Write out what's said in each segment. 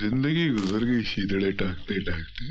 जिंदगी गुजर गई शीतड़े टाकते टाकते।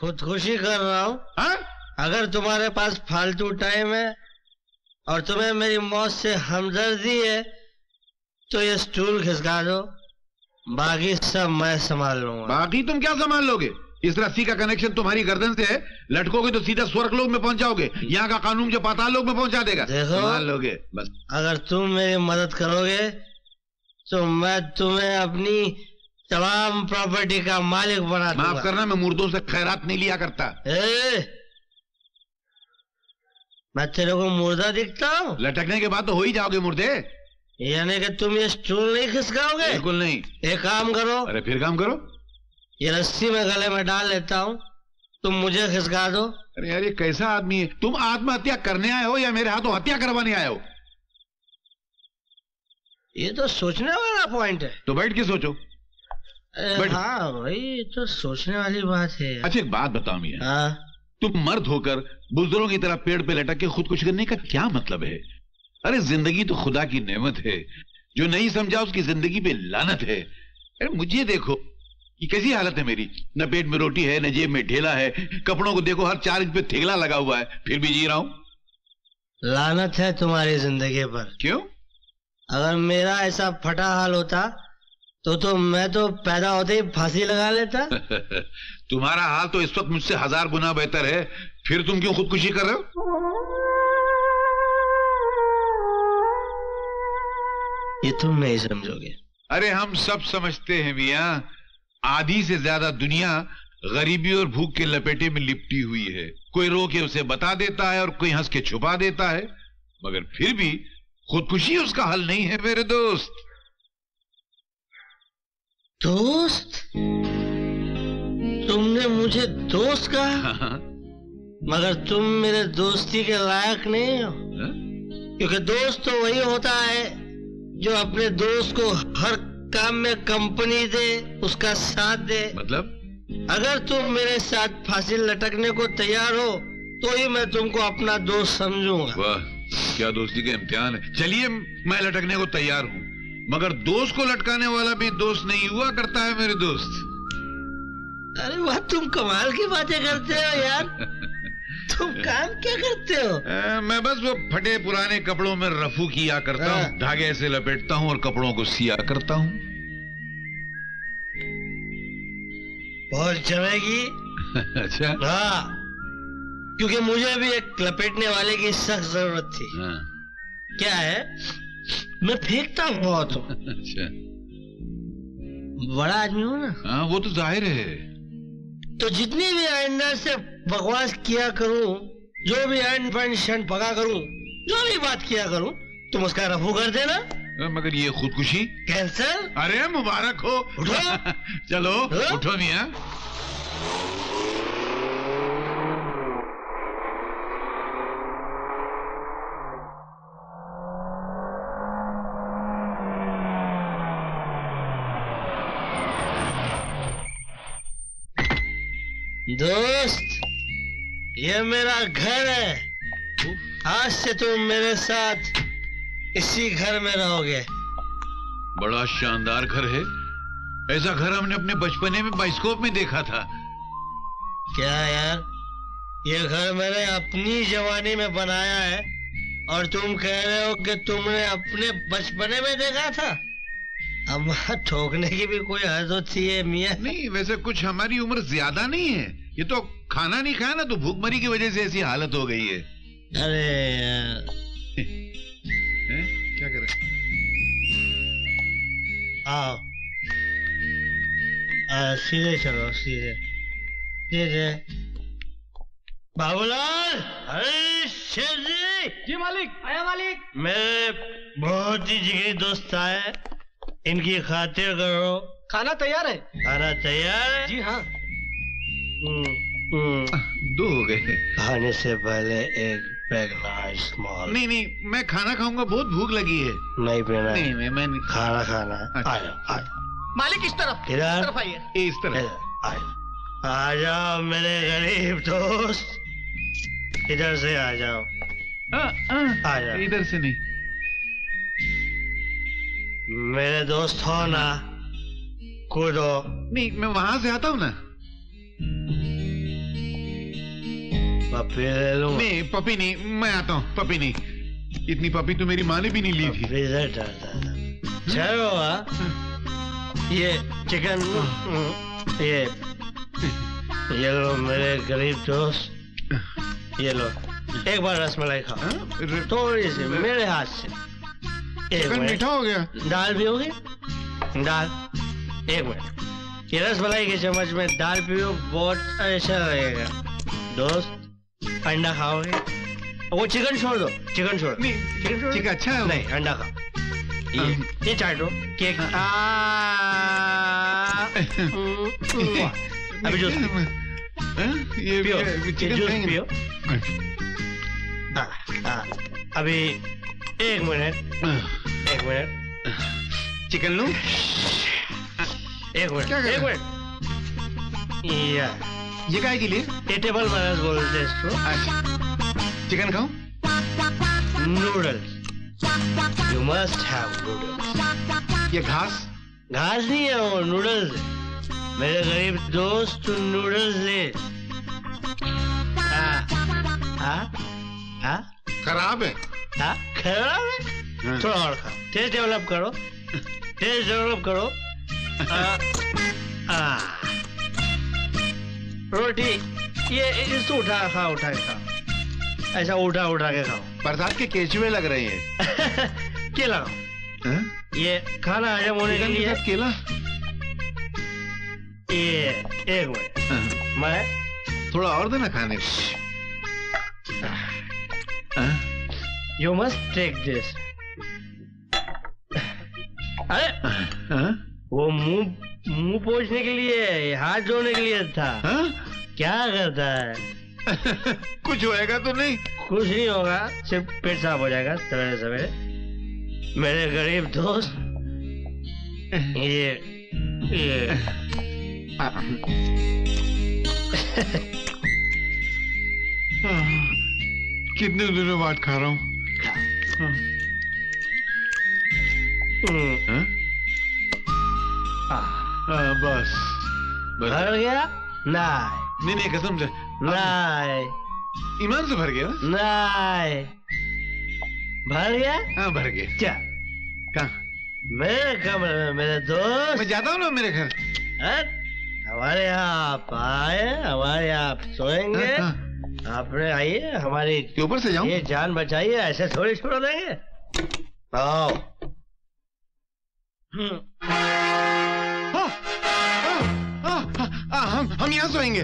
खुदकुशी कर रहा हूँ। अगर तुम्हारे पास फालतू टाइम है और तुम्हें मेरी मौत से हमदर्दी है तो ये स्टूल खिसका दो, बाकी सब मैं संभाल लूंगा। बाकी तुम क्या संभाल लोगे? इस रस्सी का कनेक्शन तुम्हारी गर्दन से है, लटकोगे तो सीधा स्वर्ग लोक में पहुंच जाओगे। यहाँ का कानून जो पाताल लोक में पहुंचा देगा। देखो संभाल लोगे बस। अगर तुम मेरी मदद करोगे तो मैं तुम्हें अपनी तमाम प्रॉपर्टी का मालिक बना दूंगा। माफ करना, मैं मुर्दों से खैरात नहीं लिया करता। मैं तेरे को मुर्दा दिखता हूँ? लटकने के बाद तो हो ही जाओगे मुर्दे। यानी कि तुम ये स्टूल नहीं खिसकाओगे? बिल्कुल नहीं। एक काम करो। अरे फिर काम करो। ये रस्सी मैं गले में डाल लेता हूँ, तुम मुझे खिसका दो। अरे यार ये कैसा आदमी है? तुम आत्महत्या करने आए हो या मेरे हाथों हत्या करवाने आए हो? ये तो सोचने वाला पॉइंट है। तो बैठ के सोचो। हाँ भाई, तो सोचने वाली बात है। अच्छा एक बात बताओ मियां, तुम मर्द होकर बुजुर्गों की तरह पेड़ पे लटक के खुदकुशी करने का क्या मतलब है? अरे जिंदगी तो खुदा की नेमत है, जो नहीं समझा उसकी जिंदगी पे लानत है। अरे मुझे देखो कि कैसी हालत है मेरी, न पेट में रोटी है न जेब में ढेला है, कपड़ों को देखो हर 4 इंच पे थेगला लगा हुआ है, फिर भी जी रहा हूँ। लानत है तुम्हारी जिंदगी पर। क्यों? अगर मेरा ऐसा फटा हाल होता तो मैं तो पैदा होते ही फांसी लगा लेता। तुम्हारा हाल तो इस वक्त मुझसे 1000 गुना बेहतर है, फिर तुम क्यों खुदकुशी कर रहे हो? ये तुम नहीं समझोगे। अरे हम सब समझते हैं मियां, आधी से ज्यादा दुनिया गरीबी और भूख के लपेटे में लिपटी हुई है। कोई रो के उसे बता देता है और कोई हंस के छुपा देता है, मगर फिर भी खुदकुशी उसका हल नहीं है मेरे दोस्त। दोस्त? तुमने मुझे दोस्त कहा? हाँ। मगर तुम मेरे दोस्ती के लायक नहीं हो। हाँ? क्योंकि दोस्त तो वही होता है जो अपने दोस्त को हर काम में कंपनी दे, उसका साथ दे। मतलब? अगर तुम मेरे साथ फांसी लटकने को तैयार हो तो ही मैं तुमको अपना दोस्त समझूंगा। वाह, क्या दोस्ती का इम्तिहान है। चलिए मैं लटकने को तैयार हूँ, मगर दोस्त को लटकाने वाला भी दोस्त नहीं हुआ करता है मेरे दोस्त। अरे वाह, तुम कमाल की बातें करते हो यार। तुम काम क्या करते हो? मैं बस वो फटे पुराने कपड़ों में रफू किया करता हूँ, धागे से लपेटता हूँ और कपड़ों को सिया करता हूँ। बहुत जमेगी। अच्छा। हाँ, क्योंकि मुझे भी एक लपेटने वाले की सख्त जरूरत थी। हाँ। क्या है, मैं फेंकता हूँ बहुत। अच्छा, बड़ा आदमी हो ना। हाँ वो तो जाहिर है। तो जितनी भी आइंदा से बकवास किया करूँ, जो भी एंड फंड शंड पका करूँ, जो भी बात किया करूँ, तुम उसका रफू कर देना। मगर ये खुदकुशी? कैंसर। अरे मुबारक हो। उठो। चलो उठो मियां। दोस्त ये मेरा घर है, आज से तुम मेरे साथ इसी घर में रहोगे। बड़ा शानदार घर है, ऐसा घर हमने अपने बचपने में बाइस्कोप में देखा था। क्या यार, ये घर मैंने अपनी जवानी में बनाया है और तुम कह रहे हो कि तुमने अपने बचपने में देखा था। अब ठोकने की भी कोई हद होती है मियां। नहीं, वैसे कुछ हमारी उम्र ज्यादा नहीं है, ये तो खाना नहीं खाया ना तो भूखमरी की वजह से ऐसी हालत हो गई है। अरे यार क्या करें? आओ सीधे चलो, सीधे सीधे। बाबूलाल! अरे शेर जी! जी मालिक। आया मालिक। मेरे बहुत ही जिगरी दोस्त आए, इनकी खातिर करो। खाना तैयार है? खाना तैयार है जी हाँ। दो हो गए। खाने से पहले एक पैक लार्ज स्मॉल। नहीं नहीं, मैं खाना खाऊंगा, बहुत भूख लगी है। नहीं पीना, नहीं मैं नहीं। खाना खाना। अच्छा। मालिक इस तरफ, इधर आइए। इस तरफ आइए। आ जाओ मेरे गरीब दोस्त, इधर से आ जाओ। आ जाओ, इधर से नहीं। मेरे दोस्त हो ना, कूदो। नहीं, मैं वहां से आता हूँ ना। पपी ले लूं? नहीं पपी नहीं, मैं आता हूँ। पपी नहीं, इतनी पपी तो मेरी माँ ने भी नहीं ली थी। चलो ये चिकन, ये लो मेरे गरीब दोस्त, ये लो। एक बार रसमलाई खाओ, थोड़ी सी मेरे हाथ से। चिकन मीठा हो गया, दाल भी होगी। दाल एक मिनट, ये रसमलाई के चम्मच में दाल पियो, बहुत अच्छा रहेगा दोस्त। अंडा खाओगे? वो चिकन छोड़ दो, चिकन छोड़। चिकन अच्छा है। नहीं, अंडा खाओ। ये चाटो केक। अभी जूस पियो, जूस पियो। अभी एक मिनट, एक मिनट। चिकन लूं? एक मिनट, एक मिनट। ये काय के लिए? ये टेबल मैनर्स बोलते हैं इसको। अच्छा, चिकन खाऊं? Noodles, you must have noodles. ये घास? घास नहीं है वो, नूडल्स। मेरे गरीब दोस्त तू नूडल्स ले। खराब है। खराब है? थोड़ा और खाओ, टेस्ट डेवलप करो, टेस्ट डेवलप करो। रोटी ये इसको उठा के खाओ, ऐसा उठा के खाओ। बरसात के केचुए लग रहे हैं। केला है? ये खाना हजम होने के लिए केला। ये एक मिनट, मैं थोड़ा और देना खाने को। You must take this. अरे वो मुंह पोंछने के लिए, हाथ धोने के लिए था। क्या करता है? कुछ होएगा तो नहीं? कुछ नहीं होगा, सिर्फ पेट साफ हो जाएगा सवेरे सवेरे। मेरे गरीब दोस्त ये कितने दिनों बाद खा रहा हूँ। बस भर गया ना? नहीं, कसम से नहीं। ईमान से भर गया ना? भर गया? हाँ भर गया। क्या कहाँ? मेरे कमरे में मेरे दोस्त। मैं जाता हूँ ना मेरे घर। हमारे यहाँ आप आए, हमारे यहाँ आप सोएंगे। आपने आइए, हमारे ऊपर से जाओ। ये जान बचाइए, ऐसे थोड़ी छोड़ देंगे। आओ। हम यहाँ सोएंगे।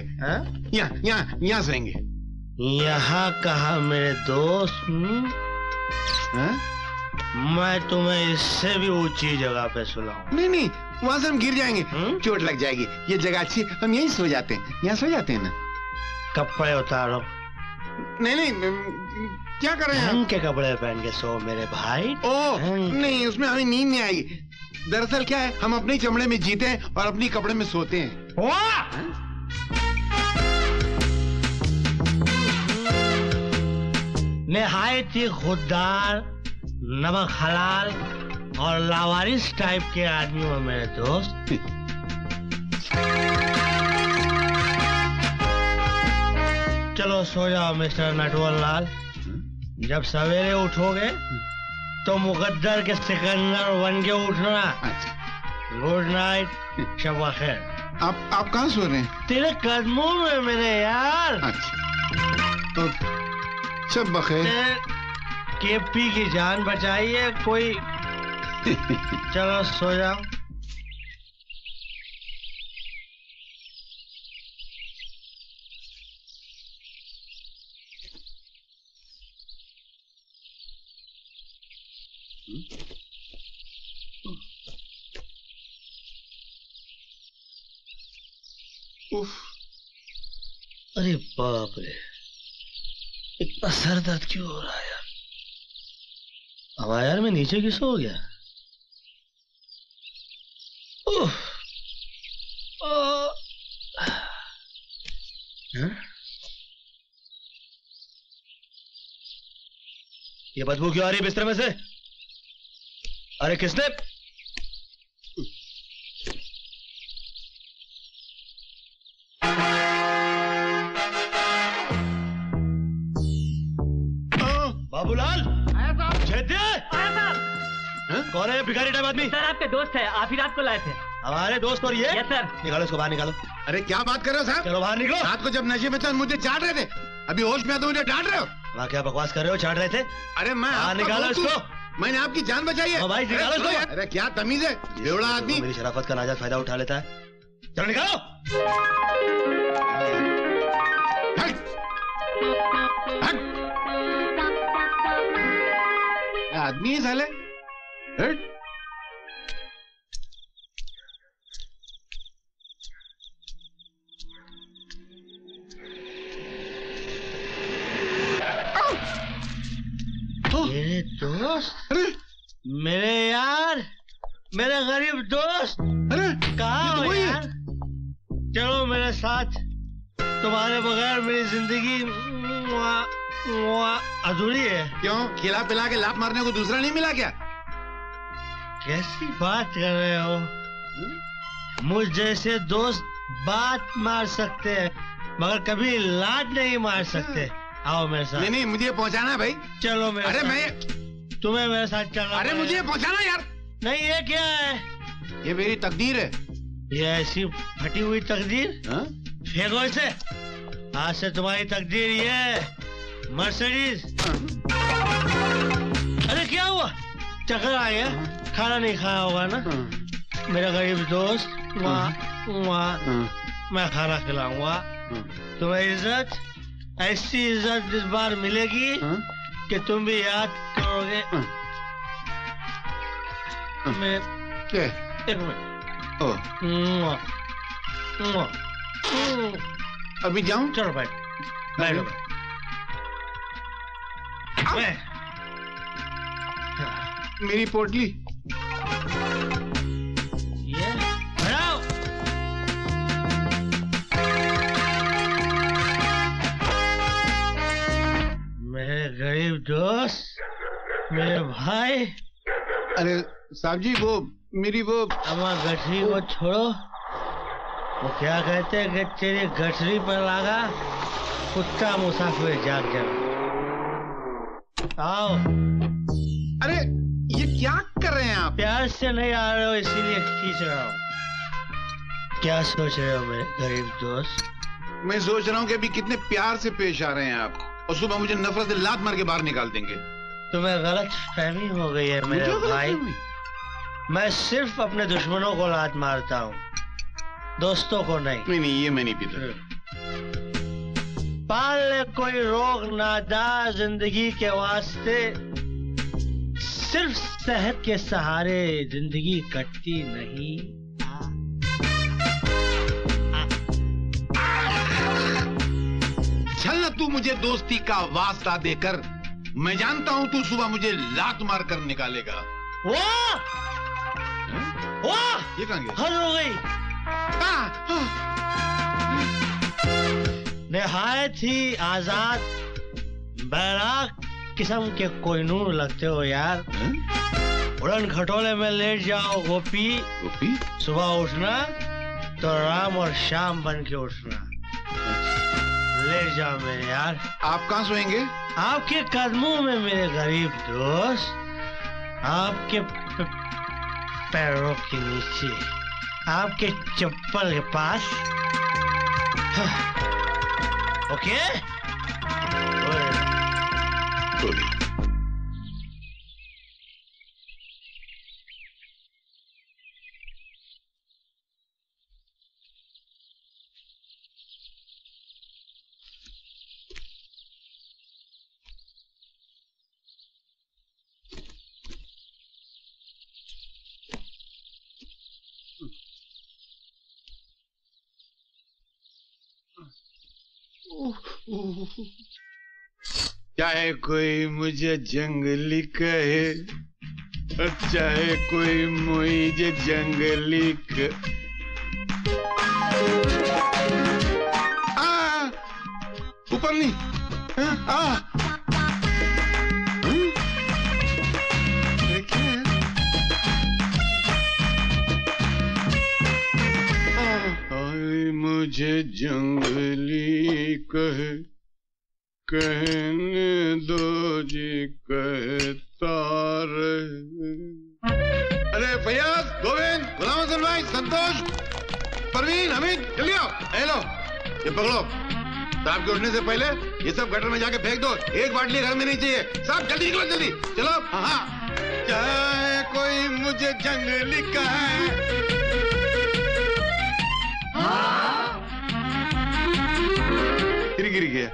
यहाँ सोएंगे। यहाँ कहा मेरे दोस्त? मैं तुम्हें इससे भी ऊंची जगह पे सुलाऊं। नहीं नहीं, वहां से हम गिर जाएंगे, चोट लग जाएगी। ये जगह अच्छी, हम यहीं सो जाते हैं। यहाँ सो जाते हैं ना। कपड़े उतारो। नहीं नहीं, क्या कर रहे हैं? ढंग के कपड़े पहन के सो मेरे भाई। ओ नहीं, उसमें हमें नींद नहीं आएगी। दरअसल क्या है, हम अपने चमड़े में जीते हैं और अपने कपड़े में सोते हैं। नहायत ही खुददार, नमक हलाल और लावारिस टाइप के आदमी हो मेरे दोस्त। चलो सो जाओ मिस्टर नटवर लाल, जब सवेरे उठोगे तो मुकद्दर के सिकंदर बन के उठना। गुड नाइट, शब खैर। आप कहाँ सो रहे हैं? तेरे कदमों में मेरे यार। तो शब खैर। केपी की जान बचाई है कोई। चलो सो जाओ। उफ, अरे बाप रे, इतना सर दर्द क्यों हो रहा है यार? अब यार मैं नीचे किस हो गया? उफ, ये बदबू क्यों आ रही है बिस्तर में से? अरे किसने? बाबूलाल आया साहब। क्षेत्र आया साहब। कौन है भिखारी टाइप आदमी? सर आपके दोस्त है, आप ही रात को लाए थे। हमारे दोस्त? और ये? Yes sir. निकालो इसको, बाहर निकालो। अरे क्या बात कर रहे हो साहब, चलो बाहर निकलो। रात को जब नशे में था मुझे चाट रहे थे, अभी होश में आते मुझे डांट रहे हो। वहाँ क्या बकवास कर रहे हो? चाट रहे थे। अरे मैं निकालो इसको, मैंने आपकी जान बचाई है। भाई निकालो इसको। अरे क्या तमीज है, बेवड़ा आदमी। मेरी शराफत का नाजायज फायदा उठा लेता है। चलो निकालो। आदमी है साले। मेरे दोस्त, अरे मेरे यार, मेरे गरीब दोस्त। अरे कहाँ हो यार? चलो मेरे साथ, तुम्हारे बगैर मेरी जिंदगी अधूरी है। क्यों? खिला पिला के लात मारने को दूसरा नहीं मिला क्या? कैसी बात कर रहे हो? मुझ जैसे दोस्त बात मार सकते हैं मगर कभी लात नहीं मार सकते। आओ मेरे साथ। नहीं नहीं, मुझे पहुंचाना है भाई। चलो मेरे। अरे मैं तुम्हें मेरे साथ चलना। अरे मुझे पहुंचाना यार। नहीं ये क्या है? ये मेरी तकदीर है। ये ऐसी फटी हुई तकदीर? हाँ? फेंको इसे। आज से तुम्हारी तकदीर ये है, मर्सिडीज। अरे क्या हुआ? चक्कर आ गया? खाना नहीं खाया होगा ना? मेरा गरीब दोस्त, मैं खाना खिलाऊंगा तुम्हें। इज्जत, ऐसी इज्जत इस बार मिलेगी कि तुम भी याद करोगे। मैं एक मिनट अभी जाऊं। चलो भाई बैठो। मेरी पोटली गरीब दोस्त, मेरे भाई। अरे साहब जी वो मेरी वो अमा गठरी को छोड़ो। वो क्या कहते हैं कि तेरी गठरी पर लगा कुत्ता मुसाफिर जाग जाओ। आओ। अरे ये क्या कर रहे हैं आप? प्यार से नहीं आ रहे हो इसीलिए खींच रहा हूँ। क्या सोच रहे हो मेरे गरीब दोस्त? मैं सोच रहा हूँ कि अभी कितने प्यार से पेश आ रहे हैं आप, और सुबह मुझे नफरत से लात मार के बाहर निकाल देंगे। तुम्हें गलत फहमी हो गई है मेरे भाई। मैं सिर्फ अपने दुश्मनों को लात मारता हूँ, दोस्तों को नहीं। नहीं नहीं, ये मैं नहीं पीता। पाले कोई रोग नादा जिंदगी के वास्ते, सिर्फ सेहत के सहारे जिंदगी कटती नहीं। चल ना तू मुझे दोस्ती का वास्ता देकर, मैं जानता हूं तू सुबह मुझे लात मार कर निकालेगा। वाह वाह, ये कहां गया? हद हो गई। निहायत ही आजाद, बैराग किस्म के कोहिनूर लगते हो यार। उड़न खटोले में लेट जाओ गोपी, गोपी सुबह उठना तो राम और शाम बन के उठना। लेट जाओ मेरे यार। आप कहाँ सोएंगे? आपके कदमों में मेरे गरीब दोस्त, आपके पैरों के नीचे, आपके चप्पल के पास। ओके चाहे कोई मुझे जंगली कहे और चाहे कोई मुझे जंगली ऊपर नहीं मुझे जंगली कहे, कहने दो जी कहता रहे। अरे फैयाज, गोविंद, गुलाम हसन भाई, संतोष, परवीन, हमीद, चलिए हेलो, ये पकड़ो। रात के उठने से पहले ये सब गटर में जाके फेंक दो। एक बाटली घर में नहीं चाहिए। सब जल्दी निकलो, जल्दी चलो। हाँ, चाहे कोई मुझे जंगली कहे। गिर गया।